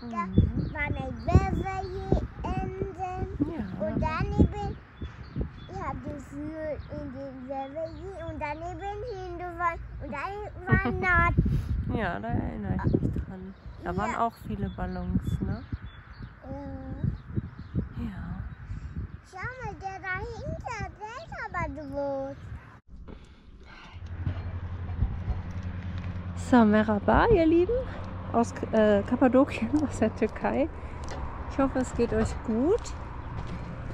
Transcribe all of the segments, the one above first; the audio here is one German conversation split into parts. Da waren welche Enten und daneben das nur in den Welwege und daneben Hinduwan und daneben waren Nord. Ja, da erinnere ich mich dran. Da waren auch viele Ballons, ne? Ja. Schau mal, der dahinter, der ist aber groß. So, Merhaba, ihr Lieben, aus Kappadokien, aus der Türkei. Ich hoffe, es geht euch gut.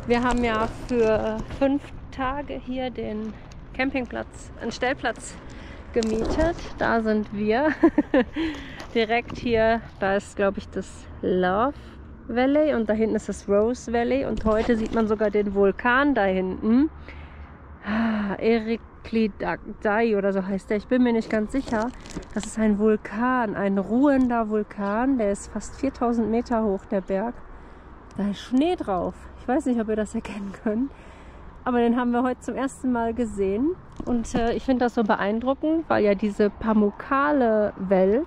Wir haben ja für 5 Tage hier den Campingplatz, einen Stellplatz gemietet. Da sind wir. Direkt hier, da ist, glaube ich, das Love Valley und da hinten ist das Rose Valley. Und heute sieht man sogar den Vulkan da hinten. Eriklidagdai oder so heißt der. Ich bin mir nicht ganz sicher. Das ist ein Vulkan, ein ruhender Vulkan. Der ist fast 4000 Meter hoch, der Berg. Da ist Schnee drauf. Ich weiß nicht, ob ihr das erkennen könnt, aber den haben wir heute zum ersten Mal gesehen. Und ich finde das so beeindruckend, weil ja diese Pamukkale-Welt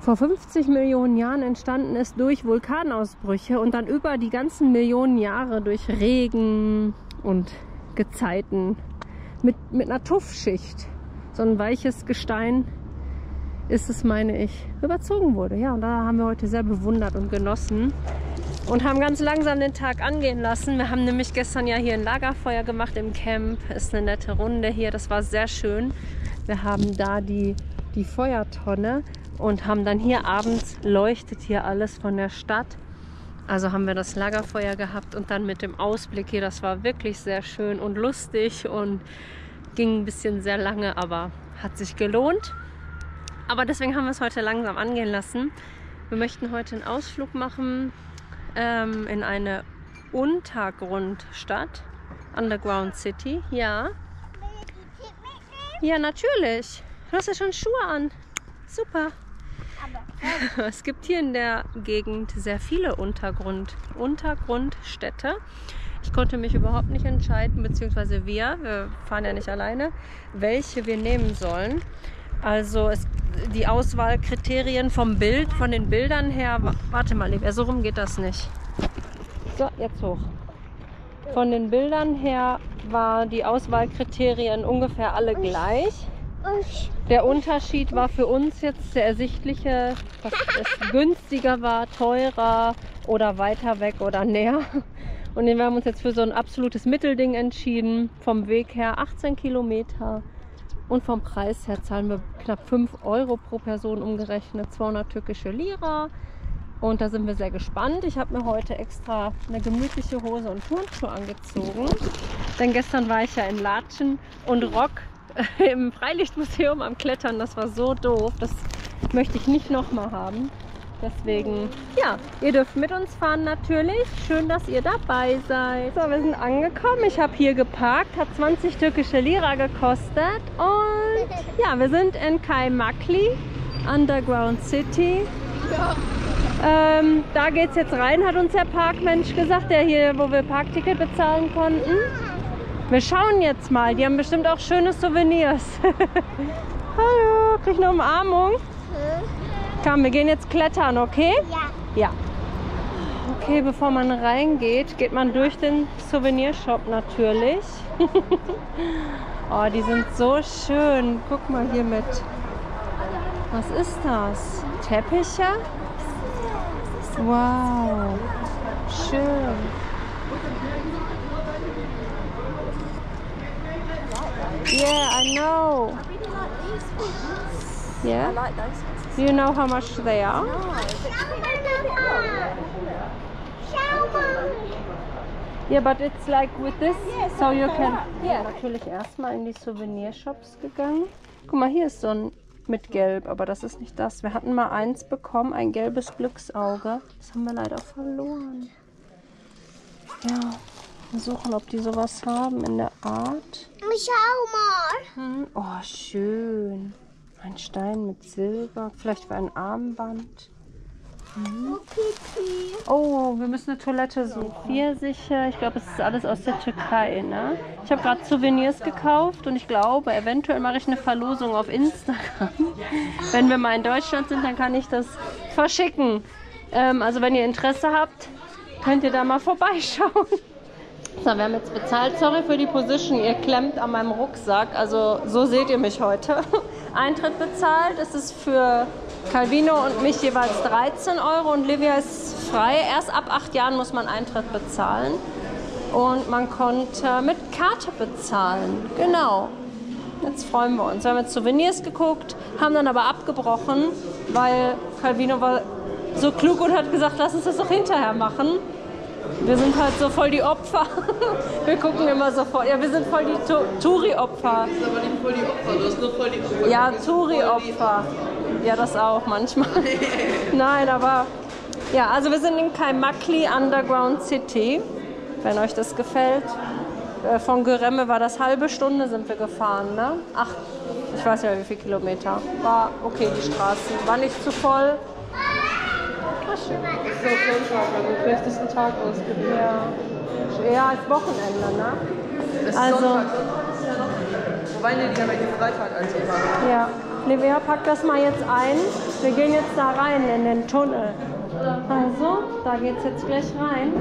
vor 50 Millionen Jahren entstanden ist durch Vulkanausbrüche und dann über die ganzen Millionen Jahre durch Regen und Gezeiten mit einer Tuffschicht. So ein weiches Gestein ist es, meine ich, überzogen wurde. Ja, und da haben wir heute sehr bewundert und genossen und haben ganz langsam den Tag angehen lassen. Wir haben nämlich gestern ja hier ein Lagerfeuer gemacht im Camp. Ist eine nette Runde hier, das war sehr schön. Wir haben da die Feuertonne und haben dann hier abends, leuchtet hier alles von der Stadt. Also haben wir das Lagerfeuer gehabt und dann mit dem Ausblick hier, das war wirklich sehr schön und lustig und ging ein bisschen sehr lange, aber hat sich gelohnt. Aber deswegen haben wir es heute langsam angehen lassen. Wir möchten heute einen Ausflug machen in eine Untergrundstadt. Underground City, ja. Will ich die Tipp mitnehmen? Ja, natürlich. Du hast ja schon Schuhe an. Super. Aber es gibt hier in der Gegend sehr viele Untergrundstädte. Ich konnte mich überhaupt nicht entscheiden, beziehungsweise wir fahren ja nicht alleine, welche wir nehmen sollen. Also die Auswahlkriterien vom Bild, von den Bildern her, warte mal, Livia, so rum geht das nicht. So, jetzt hoch. Von den Bildern her waren die Auswahlkriterien ungefähr alle gleich. Der Unterschied war für uns jetzt der ersichtliche, dass es günstiger war, teurer oder weiter weg oder näher. Und wir haben uns jetzt für so ein absolutes Mittelding entschieden. Vom Weg her 18 Kilometer. Und vom Preis her zahlen wir knapp 5 Euro pro Person umgerechnet, 200 türkische Lira. Und da sind wir sehr gespannt. Ich habe mir heute extra eine gemütliche Hose und Turnschuhe angezogen. Denn gestern war ich ja in Latschen und Rock im Freilichtmuseum am Klettern. Das war so doof. Das möchte ich nicht nochmal haben. Deswegen, ja, ihr dürft mit uns fahren natürlich. Schön, dass ihr dabei seid. So, wir sind angekommen. Ich habe hier geparkt, hat 20 türkische Lira gekostet. Und ja, wir sind in Kaymakli, Underground City. Ja. Da geht es jetzt rein, hat uns der Parkmensch gesagt, der hier, wo wir Parkticket bezahlen konnten. Wir schauen jetzt mal. Die haben bestimmt auch schöne Souvenirs. Hallo, krieg ich eine Umarmung? Komm, wir gehen jetzt klettern, okay? Ja. Ja. Okay, bevor man reingeht, geht man durch den Souvenirshop natürlich. Oh, die sind so schön. Guck mal hier mit. Was ist das? Teppiche? Wow. Schön. Yeah, I know. Yeah? Do you know how much they are? Yeah, but it's like with this, so you can... Yeah. Natürlich erstmal in die Souvenirshops gegangen. Guck mal, hier ist so ein mit Gelb, aber das ist nicht das. Wir hatten mal eins bekommen, ein gelbes Glücksauge. Das haben wir leider verloren. Ja, wir suchen, ob die sowas haben in der Art. Schau mal. Oh, schön. Ein Stein mit Silber, vielleicht für ein Armband. Mhm. Oh, wir müssen eine Toilette suchen. Pfirsiche, ich glaube, es ist alles aus der Türkei, ne? Ich habe gerade Souvenirs gekauft und ich glaube, eventuell mache ich eine Verlosung auf Instagram. Wenn wir mal in Deutschland sind, dann kann ich das verschicken. Also wenn ihr Interesse habt, könnt ihr da mal vorbeischauen. So, wir haben jetzt bezahlt. Sorry für die Position. Ihr klemmt an meinem Rucksack. Also so seht ihr mich heute. Eintritt bezahlt. Es ist für Calvino und mich jeweils 13 € und Livia ist frei. Erst ab 8 Jahren muss man Eintritt bezahlen. Und man konnte mit Karte bezahlen. Genau. Jetzt freuen wir uns. Wir haben jetzt Souvenirs geguckt, haben dann aber abgebrochen, weil Calvino war so klug und hat gesagt, lass uns das doch hinterher machen. Wir sind halt so voll die Opfer. Wir gucken immer sofort. Ja, wir sind voll die Touri-Opfer. Du bist aber nicht voll die Opfer, du bist nur voll die Opfer. Ja, Touri-Opfer. Ja, das auch manchmal. Nein, aber... Ja, also wir sind in Kaymakli Underground City. Wenn euch das gefällt. Von Göreme war das halbe Stunde, sind wir gefahren, ne? Ach, ich weiß ja, wie viele Kilometer. War okay, die Straßen. War nicht zu voll. So, Sonntag, vielleicht ist ein Tag ausgewählt. Ja, eher als Wochenende, ne? Es ist also Sonntag. Wobei, ne, die haben ja Freitag als Sonntag. Ja, Livia, pack das mal jetzt ein. Wir gehen jetzt da rein in den Tunnel. Also, da geht's jetzt gleich rein.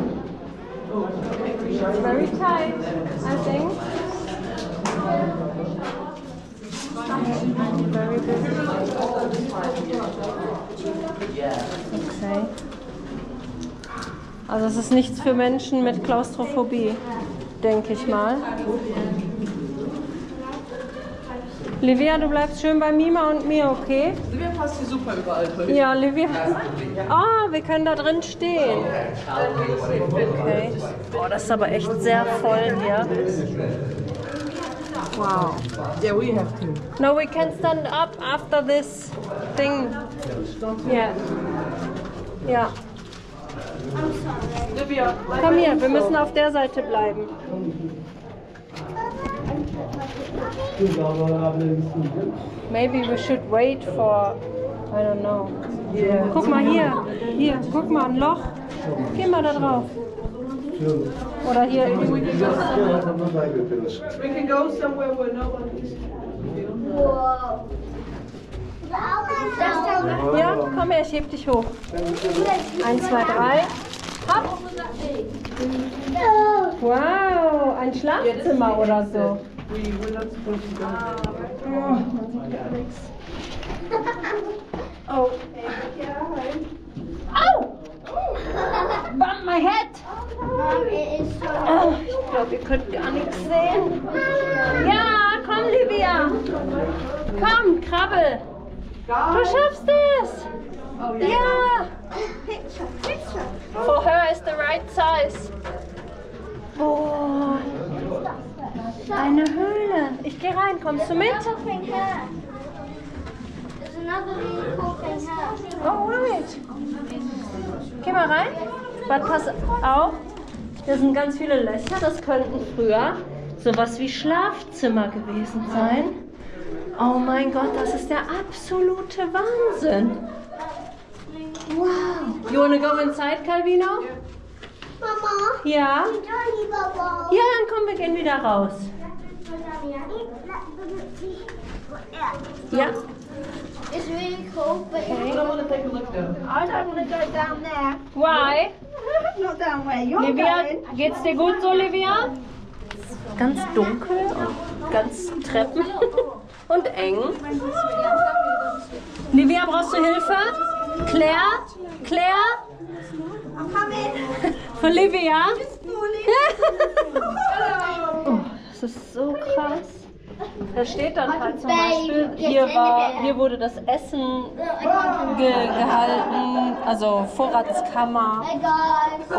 It's very tight, I think. I'm very busy. Okay. Also es ist nichts für Menschen mit Klaustrophobie, denke ich mal. Livia, du bleibst schön bei Mima und mir, okay? Livia passt hier super überall drin. Ja, Livia. Ah, oh, wir können da drin stehen. Okay. Oh, das ist aber echt sehr voll hier. Wow. Yeah, we have to. No, we can stand up after this thing. Yeah. Ja. Komm hier, wir müssen auf der Seite bleiben. Maybe we should wait for, I don't know. Guck mal hier, guck mal, ein Loch. Geh mal da drauf. Oder hier. We can go somewhere where no one is. Ja, komm her, ich heb dich hoch. 1, 2, 3. Hopp! Wow, ein Schlafzimmer oder so. Oh, man sieht gar nichts. Oh. Au! Bump my head! Oh, ich glaube, ihr könnt gar nichts sehen. Ja, komm, Livia! Komm, krabbel! Du schaffst es! Ja! For her is the right size. Oh, eine Höhle. Ich gehe rein, kommst du mit? Alright. Geh mal rein. Warte, pass auf. Da sind ganz viele Löcher. Das könnten früher sowas wie Schlafzimmer gewesen sein. Oh mein Gott, das ist der absolute Wahnsinn. Wow. You wanna go inside, Calvino? Yeah. Mama. Ja? Ja, dann komm, wir gehen wieder raus. Ja? It's really cool, but okay. I want to take a look though. I don't want to go down there. Why? Not down where you're going. Geht's dir gut so, Livia? Ganz dunkel und ganz Treppen. Und eng. Livia, brauchst du Hilfe? Claire? Claire? I'm coming. Für Livia? Oh, das ist so krass. Da steht dann halt zum Beispiel, hier wurde das Essen gehalten, also Vorratskammer.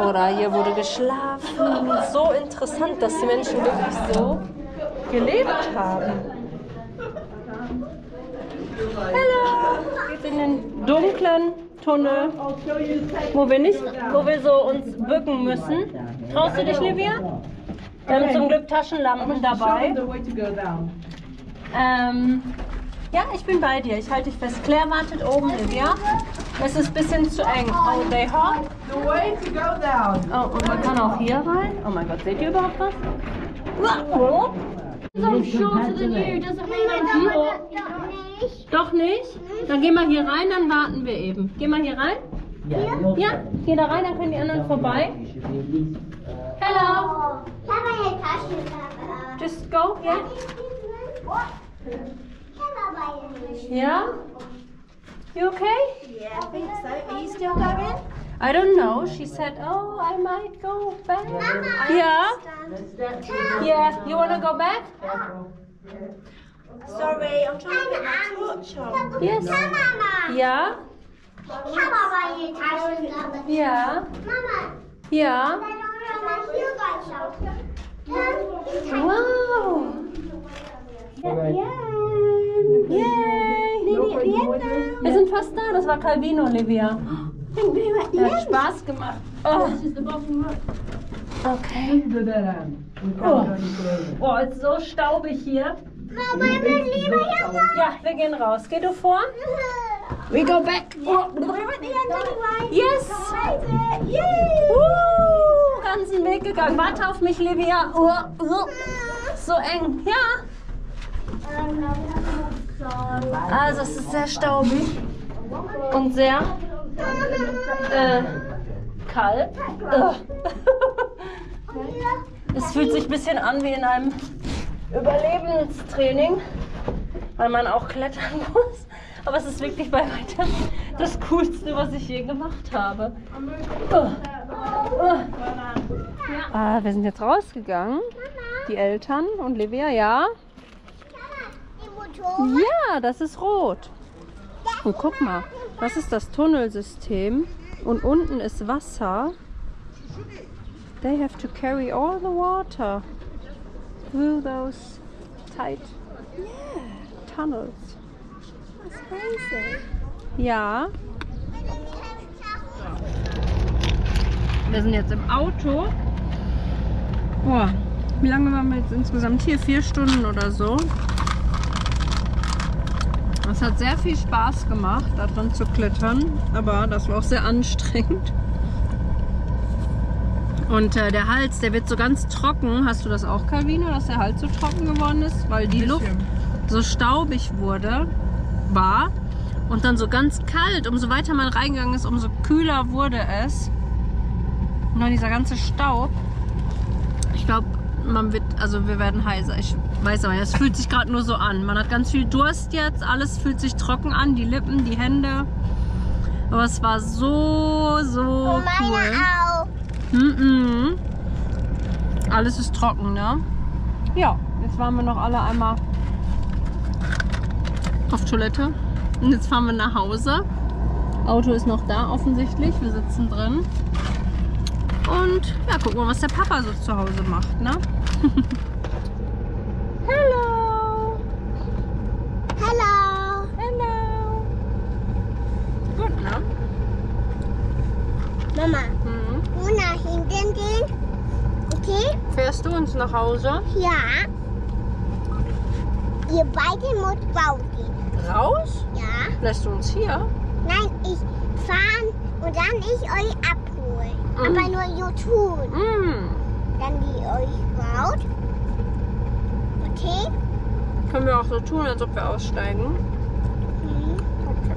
Oder hier wurde geschlafen. So interessant, dass die Menschen wirklich so gelebt haben. Hallo! Wir sind in den dunklen Tunnel, wo wir so uns bücken müssen. Traust du dich, Livia? Wir haben zum Glück Taschenlampen dabei. Ja, ich bin bei dir. Ich halte dich fest. Claire wartet oben, Livia. Es ist ein bisschen zu eng. Oh, they hop. The way to go down. Oh, und man kann auch hier rein. Oh mein Gott, seht ihr überhaupt was? Oh. So shorter than you, doesn't mean I'm nicht. Doch nicht? Dann gehen wir hier rein, dann warten wir eben. Gehen wir hier rein? Ja. Ja, geh da rein, dann können die anderen vorbei. Hello. Just go, yeah. Yeah? You okay? Yeah, I think so. Are you still going? I don't know. She said, oh, I might go back. Mama, yeah? Yeah, you want to go back? Sorry, I'm trying to get my torch on. Yes. Yeah? Yeah? Yeah? Wow! Yay! Wir sind fast da, das war Calvino, Livia. Das hat Spaß gemacht. Oh. Okay. Oh. Oh, ist so staubig hier. Mama, ich will lieber hier raus. Ja, wir gehen raus. Geh du vor. We go back. Oh. Yes! Yay! Ganzen Weg gegangen. Warte auf mich, Livia. So eng. Ja. Also es ist sehr staubig und sehr kalt. Es fühlt sich ein bisschen an wie in einem Überlebenstraining, weil man auch klettern muss. Aber es ist wirklich bei weitem das Coolste, was ich je gemacht habe. Ah, wir sind jetzt rausgegangen, die Eltern und Livia, ja. Ja, das ist rot. Und guck mal, das ist das Tunnelsystem. Und unten ist Wasser. They have to carry all the water through those tight tunnels. That's crazy. Ja. Wir sind jetzt im Auto. Boah, wie lange waren wir jetzt insgesamt hier? 4 Stunden oder so. Es hat sehr viel Spaß gemacht, da drin zu klettern, aber das war auch sehr anstrengend. Und der Hals, der wird so ganz trocken. Hast du das auch, Calvino, dass der Hals so trocken geworden ist? Weil die Luft so staubig war und dann so ganz kalt. Umso weiter man reingegangen ist, umso kühler wurde es. Und dann dieser ganze Staub. Ich glaube, wir werden heiser. Ich weiß aber, es fühlt sich gerade nur so an. Man hat ganz viel Durst jetzt, alles fühlt sich trocken an, die Lippen, die Hände. Aber es war so cool. Alles ist trocken, ne? Ja, jetzt waren wir noch alle einmal auf Toilette. Und jetzt fahren wir nach Hause. Auto ist noch da offensichtlich, wir sitzen drin. Und ja, gucken wir mal, was der Papa so zu Hause macht, ne? Hello! Hello! Hello! Gut, ne? Mama, nur nach hinten gehen, okay? Fährst du uns nach Hause? Ja. Ihr beide müsst rausgehen. Raus? Ja. Lässt du uns hier? Nein, ich fahre und dann ich euch ab. Aber nur YouTube. Dann die euch laut. Okay. Können wir auch so tun, als ob wir aussteigen. Okay.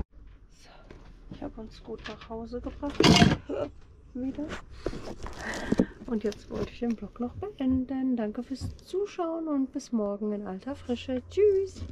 So, ich habe uns gut nach Hause gebracht. Wieder. Und jetzt wollte ich den Vlog noch beenden. Danke fürs Zuschauen und bis morgen in alter Frische. Tschüss.